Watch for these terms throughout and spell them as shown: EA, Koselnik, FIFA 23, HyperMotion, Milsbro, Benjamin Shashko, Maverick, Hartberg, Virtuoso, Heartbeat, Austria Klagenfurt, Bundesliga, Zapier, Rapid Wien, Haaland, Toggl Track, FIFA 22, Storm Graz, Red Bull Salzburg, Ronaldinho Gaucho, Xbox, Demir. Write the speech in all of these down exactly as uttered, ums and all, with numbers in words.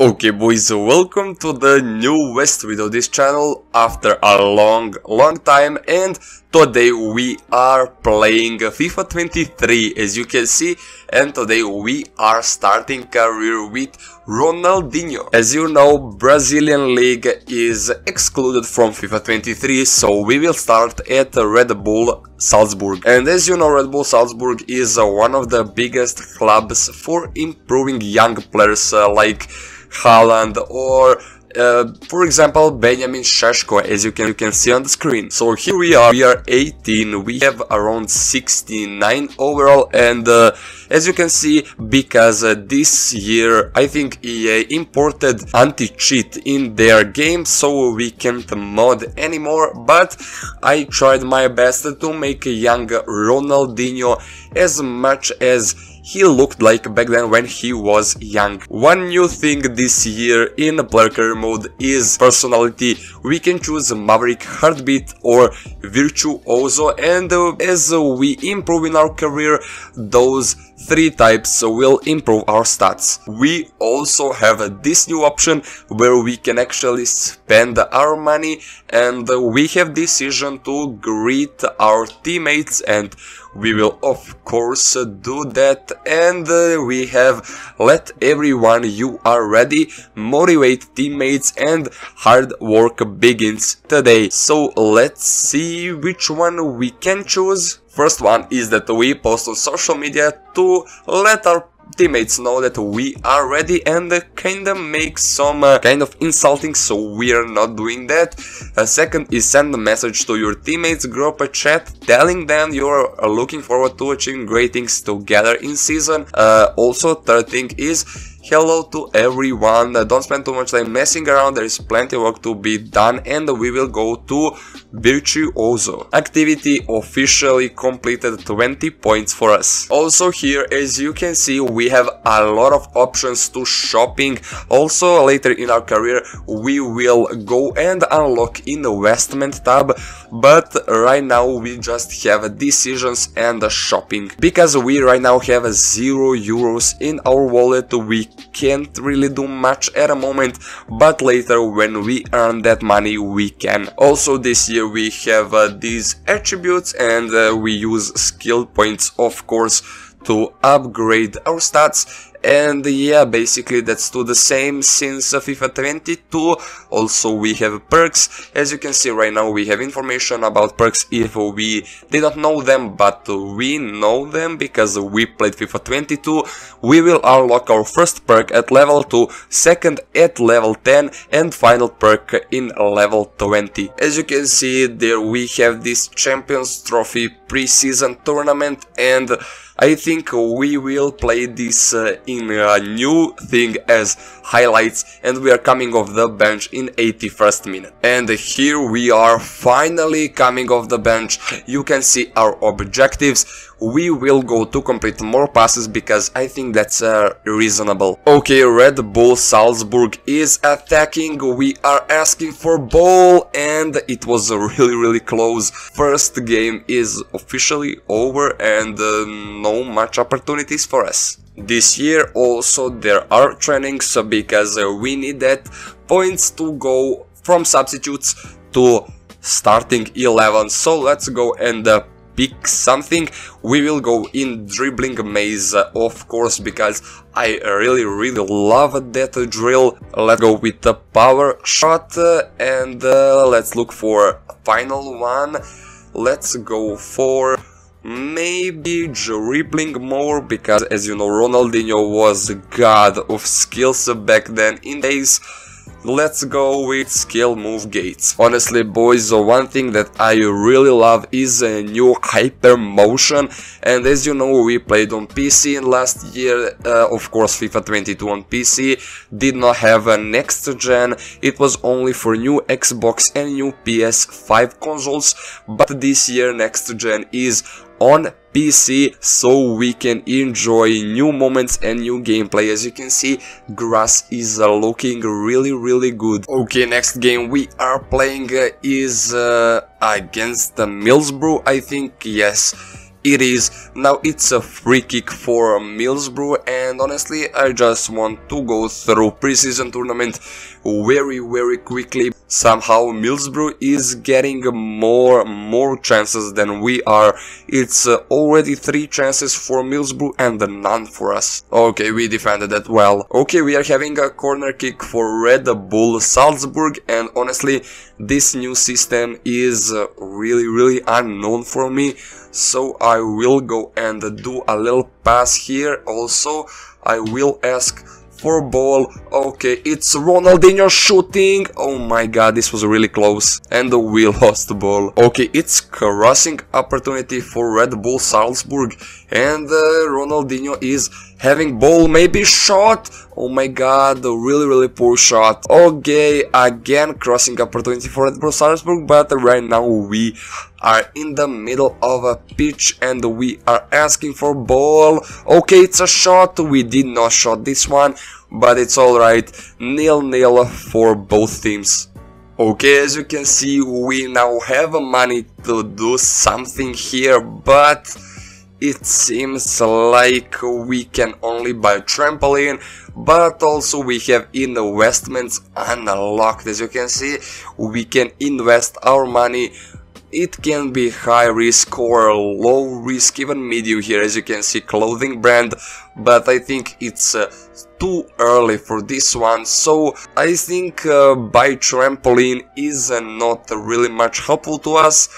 Okay boys, welcome to the newest video of this channel after a long long time, and today we are playing FIFA twenty-three as you can see, and today we are starting career with Ronaldinho. As you know, Brazilian league is excluded from FIFA twenty-three, so we will start at Red Bull Salzburg. And as you know, Red Bull Salzburg is one of the biggest clubs for improving young players like Haaland or uh, for example Benjamin Shashko, as you can you can see on the screen. So here we are, we are eighteen, we have around sixty-nine overall, and uh, as you can see, because uh, this year I think E A imported anti-cheat in their game, so we can't mod anymore, but I tried my best to make a young Ronaldinho as much as he looked like back then when he was young. One new thing this year in player career mode is personality. We can choose Maverick, Heartbeat or Virtuoso, and uh, as we improve in our career, those three types will improve our stats. We also have this new option where we can actually spend our money, and we have decision to greet our teammates, and we will of course do that. And uh, we have let everyone you are ready, motivate teammates, and hard work begins today. So let's see which one we can choose. First one is that we post on social media to let our teammates know that we are ready, and uh, kind of make some uh, kind of insulting, so we are not doing that. Uh, second is send a message to your teammates, group a chat telling them you're looking forward to achieving great things together in season. Uh, also third thing is hello to everyone, uh, don't spend too much time messing around, there is plenty of work to be done, and we will go to Virtuoso. Activity officially completed, twenty points for us. Also here, as you can see, we have a lot of options to shopping. Also later in our career we will go and unlock investment tab, but right now we just have decisions and shopping. Because we right now have zero euros in our wallet, we can't really do much at the moment, but later when we earn that money we can. Also this year we have uh, these attributes, and uh, we use skill points of course to upgrade our stats. And yeah, basically that's still the same since uh, FIFA twenty-two. Also we have perks. As you can see right now we have information about perks if we didn't know them, but we know them because we played FIFA twenty-two. We will unlock our first perk at level two, second at level ten, and final perk in level twenty. As you can see there we have this Champions Trophy pre-season tournament, and I think we will play this uh, in a new thing as highlights, and we are coming off the bench in eighty-first minute. And here we are finally coming off the bench. You can see our objectives. We will go to complete more passes because I think that's uh, reasonable. Okay, Red Bull Salzburg is attacking. We are asking for ball, and it was really really close. First game is officially over, and uh, no much opportunities for us. This year also there are trainings because we need that points to go from substitutes to starting eleven. So let's go and uh, pick something. We will go in dribbling maze uh, of course, because I really really love that uh, drill. Let's go with the power shot, uh, and uh, let's look for a final one. Let's go for maybe dribbling more, because as you know Ronaldinho was the god of skills back then in days. Let's go with skill move gates. Honestly boys, one thing that I really love is a new hyper motion, and as you know we played on P C in last year. Uh, of course FIFA twenty-two on P C did not have a next gen, it was only for new Xbox and new P S five consoles, but this year next gen is on P C, so we can enjoy new moments and new gameplay. As you can see, grass is uh, looking really really good. Okay, next game we are playing uh, is uh, against the Milsbro, I think. Yes, It is. Now it's a free kick for Milsbro, and honestly I just want to go through preseason tournament very very quickly. Somehow Milsbro is getting more more chances than we are. It's uh, already three chances for Milsbro and none for us. Okay, we defended that well. Okay, we are having a corner kick for Red Bull Salzburg, and honestly this new system is uh, really really unknown for me. So I will go and do a little pass here. Also, I will ask for ball. Okay, it's Ronaldinho shooting. Oh my god, this was really close. And we lost the ball. Okay, it's crossing opportunity for Red Bull Salzburg. And uh, Ronaldinho is having ball, maybe shot. Oh my god, a really really poor shot. Okay, again crossing opportunity for Red Bull Salzburg, but right now we are in the middle of a pitch and we are asking for ball. Okay, it's a shot. We did not shot this one, but it's alright. Nil nil for both teams. Okay, as you can see, we now have money to do something here, but it seems like we can only buy a trampoline, but also we have investments unlocked. As you can see, we can invest our money. It can be high risk or low risk, even medium here, as you can see, clothing brand, but I think it's uh, too early for this one, so I think uh, buy trampoline is uh, not really much helpful to us,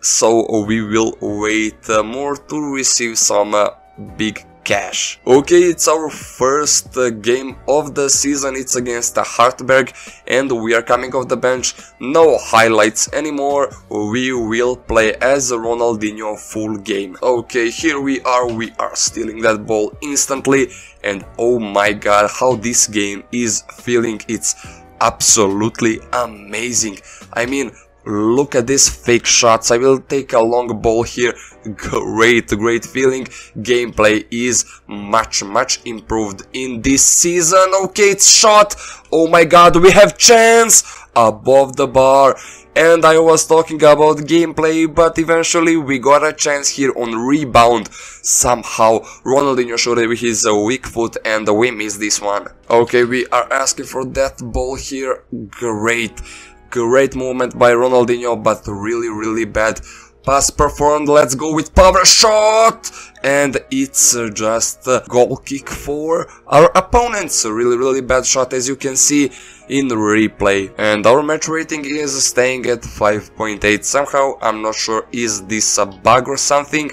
so we will wait uh, more to receive some uh, big cash. Okay, it's our first uh, game of the season. It's against uh, Hartberg, and we are coming off the bench. No highlights anymore. We will play as Ronaldinho full game. Okay, here we are. We are stealing that ball instantly, and oh my god, how this game is feeling. It's absolutely amazing. I mean, look at these fake shots. I will take a long ball here. Great, great feeling. Gameplay is much, much improved in this season. Okay, it's shot. Oh my god, we have chance above the bar. And I was talking about gameplay, but eventually we got a chance here on rebound. Somehow Ronaldinho shot it with his weak foot and we missed this one. Okay, we are asking for that ball here. Great. Great movement by Ronaldinho, but really, really bad pass performed. Let's go with power shot! And it's just a goal kick for our opponents. Really, really bad shot, as you can see in replay. And our match rating is staying at five point eight. Somehow, I'm not sure, is this a bug or something?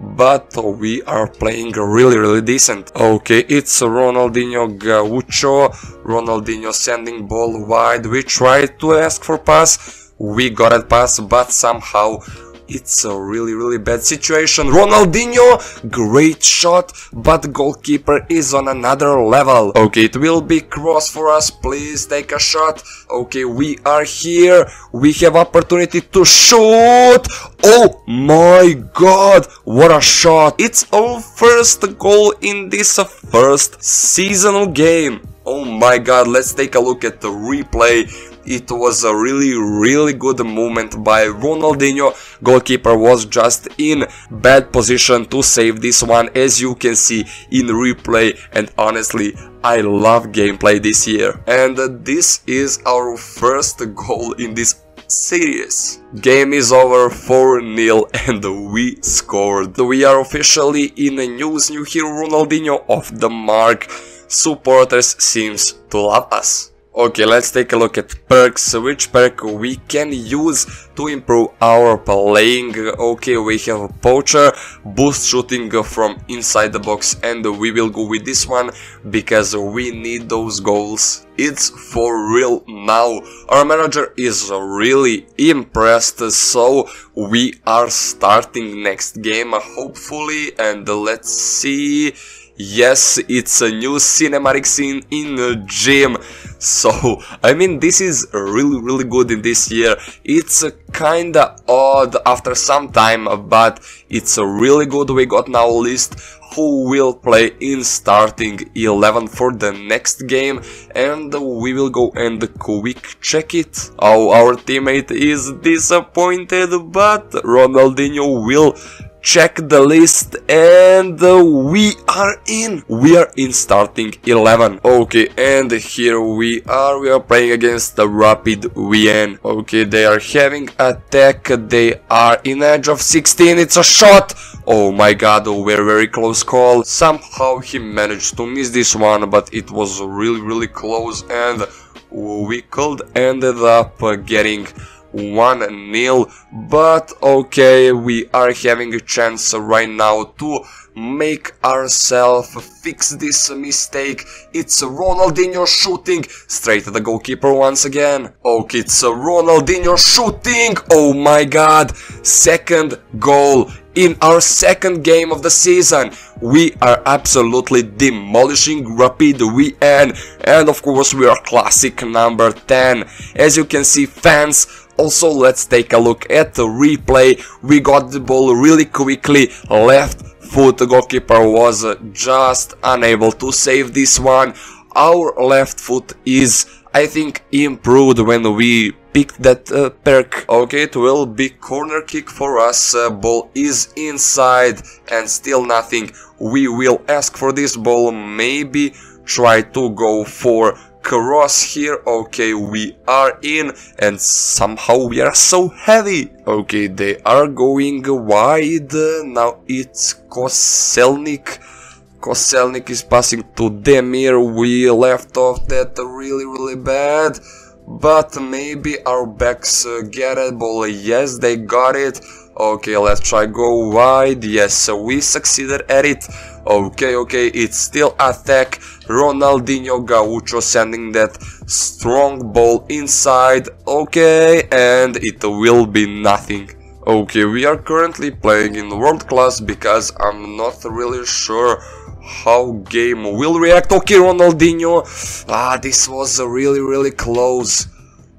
But we are playing really, really decent. Okay, it's Ronaldinho Gaucho. Ronaldinho sending ball wide. We tried to ask for pass. We got a pass, but somehow it's a really, really bad situation. Ronaldinho, great shot, but goalkeeper is on another level. Okay, it will be cross for us. Please take a shot. Okay, we are here. We have opportunity to shoot. Oh my god, what a shot. It's our first goal in this first seasonal game. Oh my god, let's take a look at the replay. It was a really, really good movement by Ronaldinho. Goalkeeper was just in bad position to save this one, as you can see in replay. And honestly, I love gameplay this year. And this is our first goal in this series. Game is over, four nil, and we scored. We are officially in the news. New hero Ronaldinho off the mark. Supporters seems to love us. Okay, let's take a look at perks, which perk we can use to improve our playing. Okay, we have a poacher, boost shooting from inside the box, and we will go with this one because we need those goals. It's for real now. Our manager is really impressed, so we are starting next game, hopefully, and let's see. Yes, it's a new cinematic scene in the gym. So, I mean, this is really, really good in this year. It's kinda odd after some time, but it's really good. We got now a list who will play in starting eleven for the next game, and we will go and quick check it. Oh, our teammate is disappointed, but Ronaldinho will check the list and uh, we are in. We are in starting eleven. Okay, and here we are. We are playing against the Rapid Wien. Okay, they are having attack. They are in edge of sixteen. It's a shot. Oh my god, oh, very, very close call. Somehow he managed to miss this one, but it was really, really close, and we could ended up getting one nil, but okay, we are having a chance right now to make ourselves fix this mistake. It's Ronaldinho shooting straight at the goalkeeper once again. Okay, it's Ronaldinho shooting. Oh my god, second goal in our second game of the season. We are absolutely demolishing Rapid Wien, and of course we are classic number ten. As you can see, fans. Also, let's take a look at the replay. We got the ball really quickly, left foot, the goalkeeper was just unable to save this one. Our left foot is, I think, improved when we picked that uh, perk. Okay, it will be corner kick for us. Uh, ball is inside and still nothing. We will ask for this ball, maybe try to go for cross here. Okay, we are in, and somehow we are so heavy. Okay, they are going wide. Now it's Koselnik. Koselnik is passing to Demir. We left off that really, really bad, but maybe our backs get it. Ball, yes, they got it. Okay, let's try go wide. Yes, we succeeded at it. Okay, okay, it's still attack. Ronaldinho Gaucho sending that strong ball inside. Okay, and it will be nothing. Okay, we are currently playing in world class because I'm not really sure how game will react. Okay, Ronaldinho. Ah, this was really, really close.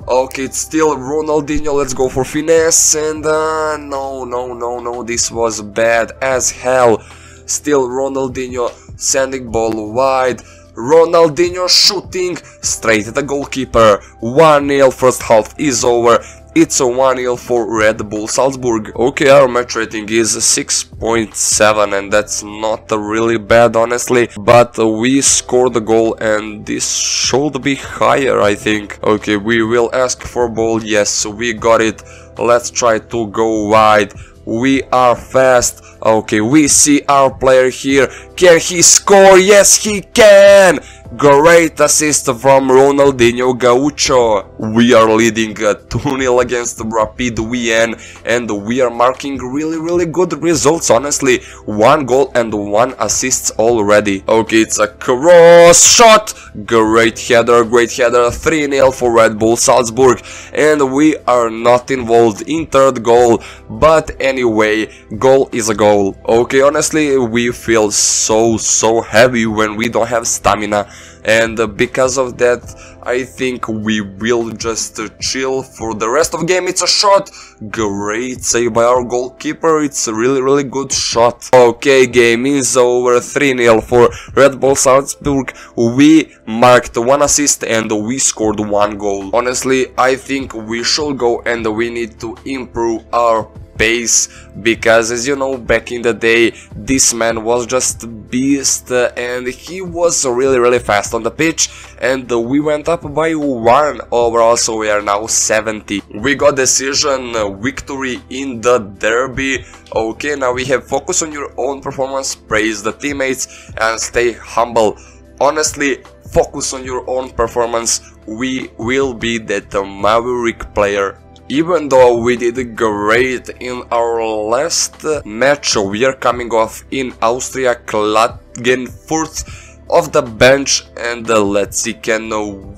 Okay, it's still Ronaldinho, let's go for finesse, and uh, no, no, no, no, this was bad as hell. Still Ronaldinho sending ball wide, Ronaldinho shooting straight at the goalkeeper. one nil, first half is over. It's a one nil for Red Bull Salzburg. Okay, our match rating is six point seven, and that's not really bad, honestly. But we scored the goal, and this should be higher, I think. Okay, we will ask for ball. Yes, we got it. Let's try to go wide. We are fast. Okay, we see our player here. Can he score? Yes, he can! Great assist from Ronaldinho Gaucho. We are leading two nil against Rapid Wien, and we are marking really, really good results, honestly. One goal and one assist already. Okay, it's a cross shot. Great header, great header. three nil for Red Bull Salzburg, and we are not involved in third goal, but anyway, goal is a goal. Okay, honestly, we feel so, so heavy when we don't have stamina. And because of that, I think we will just chill for the rest of the game. It's a shot. Great save by our goalkeeper. It's a really, really good shot. Okay, game is over. three nil for Red Bull Salzburg. We marked one assist and we scored one goal. Honestly, I think we should go, and we need to improve our pace, because as you know, back in the day this man was just a beast, and he was really, really fast on the pitch, and we went up by one overall, so we are now seventy. We got decision victory in the derby. Okay, now we have focus on your own performance, praise the teammates, and stay humble. Honestly, focus on your own performance. We will be that Maverick player. Even though we did great in our last match, we are coming off in Austria Klagenfurt off the bench, and let's see, can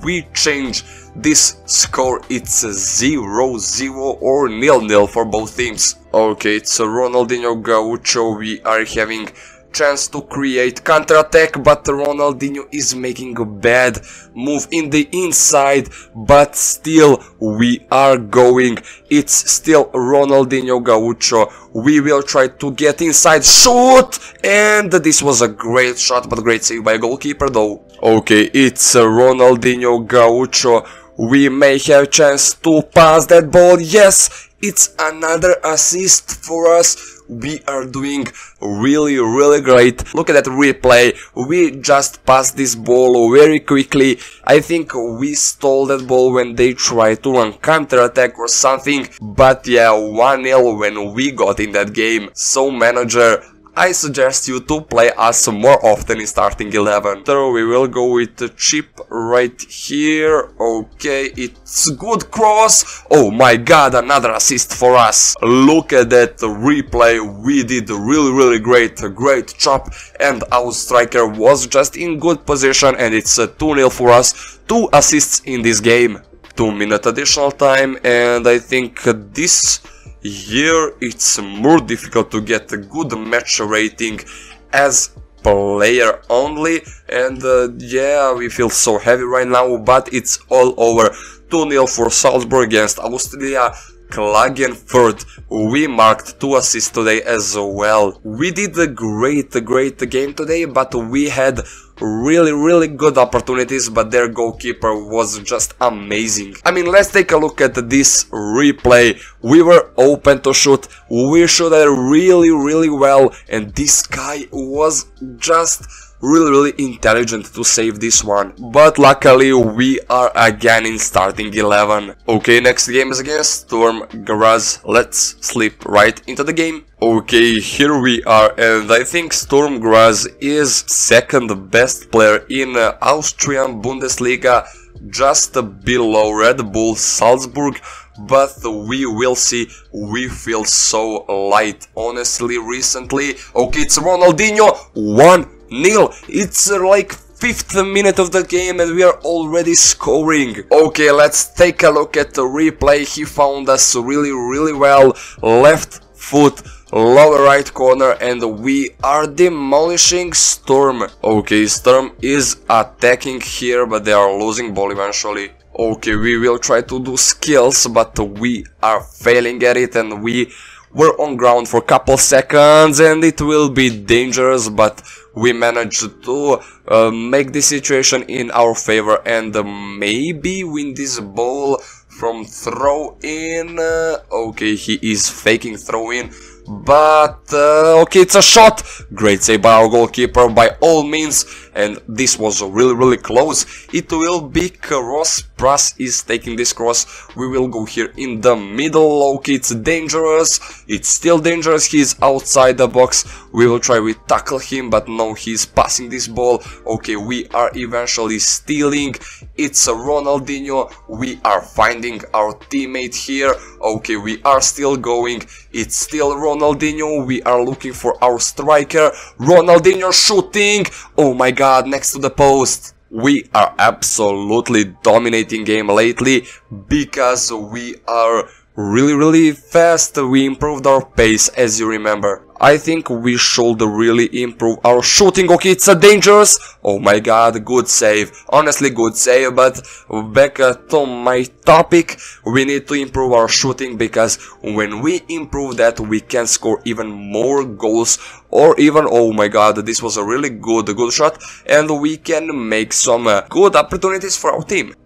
we change this score? It's zero zero or nil nil for both teams. Okay, it's Ronaldinho Gaucho. We are having chance to create counter-attack, but Ronaldinho is making a bad move in the inside, but still we are going. It's still Ronaldinho Gaucho. We will try to get inside, shoot, and this was a great shot, but great save by a goalkeeper though. Okay, it's Ronaldinho Gaucho. We may have a chance to pass that ball. Yes, it's another assist for us. we are doing really, really great. Look at that replay. We just passed this ball very quickly. I think we stole that ball when they tried to run counter-attack or something. But yeah, one nil when we got in that game. So manager, I suggest you to play us more often in starting eleven. So we will go with the chip right here. Okay, it's good cross. Oh my god, another assist for us. Look at that replay. We did really, really great. Great chop. And our striker was just in good position. And it's two nil for us. Two assists in this game. Two minute additional time. And I think this... here it's more difficult to get a good match rating as player only, and uh, yeah, we feel so heavy right now, but it's all over. Two nil for Salzburg against Austria Klagenfurt. We marked two assists today as well. We did a great, great game today, but we had really, really good opportunities, but their goalkeeper was just amazing. I mean, let's take a look at this replay. We were open to shoot, we shot really, really well, and this guy was just really, really intelligent to save this one. But luckily we are again in starting eleven. Okay, next game is against Storm Graz. Let's slip right into the game. Okay, here we are, and I think Storm Graz is second best player in uh, Austrian Bundesliga, just below Red Bull Salzburg, but we will see. We feel so light, honestly, recently. Okay, it's Ronaldinho, one nil. It's uh, like fifth minute of the game and we are already scoring. Okay, let's take a look at the replay. He found us really, really well. Left foot, lower right corner, and we are demolishing Storm. Okay, Storm is attacking here, but they are losing ball eventually. Okay, we will try to do skills, but we are failing at it, and we were on ground for a couple seconds, and it will be dangerous, but we managed to uh, make the situation in our favor and uh, maybe win this ball from throw-in. Uh, okay, he is faking throw-in, but uh, okay, it's a shot. Great save by our goalkeeper by all means, and this was really, really close. It will be cross. Pras is taking this cross. We will go here in the middle. Okay, it's dangerous. It's still dangerous. He's outside the box. We will try to tackle him, but no, he's passing this ball. Okay, we are eventually stealing. It's a Ronaldinho. We are finding our teammate here. Okay, we are still going. It's still Ronaldinho. We are looking for our striker. Ronaldinho shooting. Oh my god, next to the post. We are absolutely dominating game lately because we are really, really fast. We improved our pace, as you remember. I think we should really improve our shooting. Okay, it's a dangerous. Oh my god, good save. Honestly, good save, but back uh, to my topic. We need to improve our shooting because when we improve that, we can score even more goals, or even, oh my god, this was a really good, good shot, and we can make some uh, good opportunities for our team.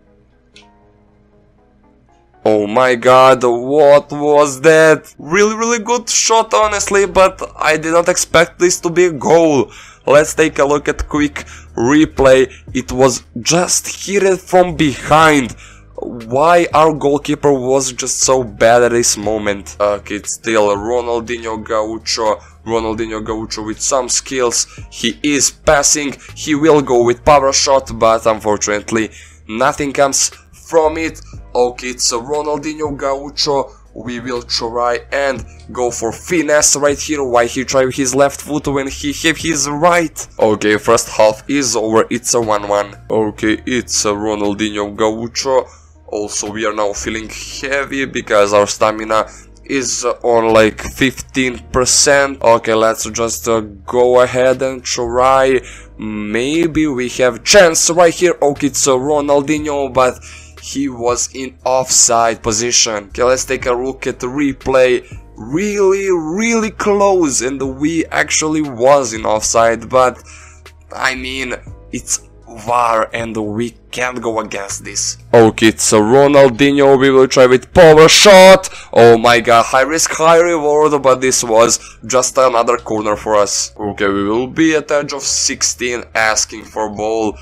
Oh my god, what was that? Really, really good shot, honestly, but I did not expect this to be a goal. Let's take a look at quick replay. It was just hit from behind. Why our goalkeeper was just so bad at this moment. Okay, it's still Ronaldinho Gaucho. Ronaldinho Gaucho with some skills. He is passing. He will go with power shot, but unfortunately nothing comes from it. Okay, it's a Ronaldinho Gaucho. We will try and go for finesse right here. Why he tried his left foot when he had his right? Okay, first half is over. It's a one one. Okay, it's a Ronaldinho Gaucho. Also, we are now feeling heavy because our stamina is on like fifteen percent. Okay, let's just uh, go ahead and try. Maybe we have chance right here. Okay, it's a Ronaldinho, but he was in offside position. Okay, let's take a look at the replay. Really, really close, and we actually was in offside, but I mean, it's V A R and we can't go against this. Okay, so Ronaldinho, we will try with power shot. Oh my god, high risk, high reward, but this was just another corner for us. Okay, we will be at edge of sixteen asking for ball.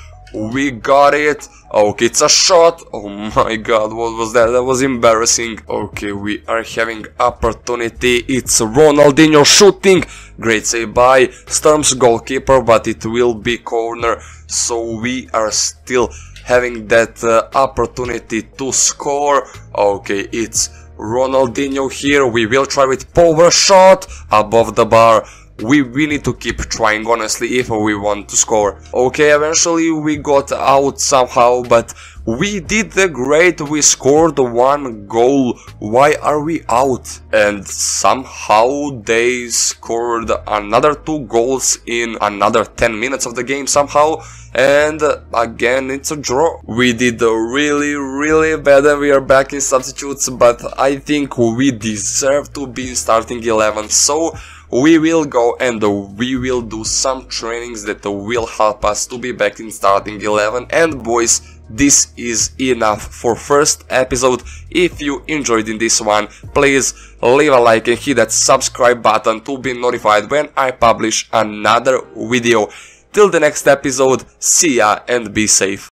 We got it. Okay, it's a shot. Oh my god, what was that? That was embarrassing. Okay, we are having opportunity. It's Ronaldinho shooting. Great save by Storm's goalkeeper, but it will be corner. So we are still having that uh, opportunity to score. Okay, it's Ronaldinho here. We will try with power shot above the bar. We, we need to keep trying, honestly, if we want to score. Okay, eventually we got out somehow, but we did the great, we scored one goal. Why are we out? And somehow they scored another two goals in another ten minutes of the game somehow. And again, it's a draw. We did really, really bad and we are back in substitutes, but I think we deserve to be in starting eleven. So we will go and we will do some trainings that will help us to be back in starting eleven. And boys, this is enough for first episode. If you enjoyed in this one, please leave a like and hit that subscribe button to be notified when I publish another video. Till the next episode, see ya and be safe.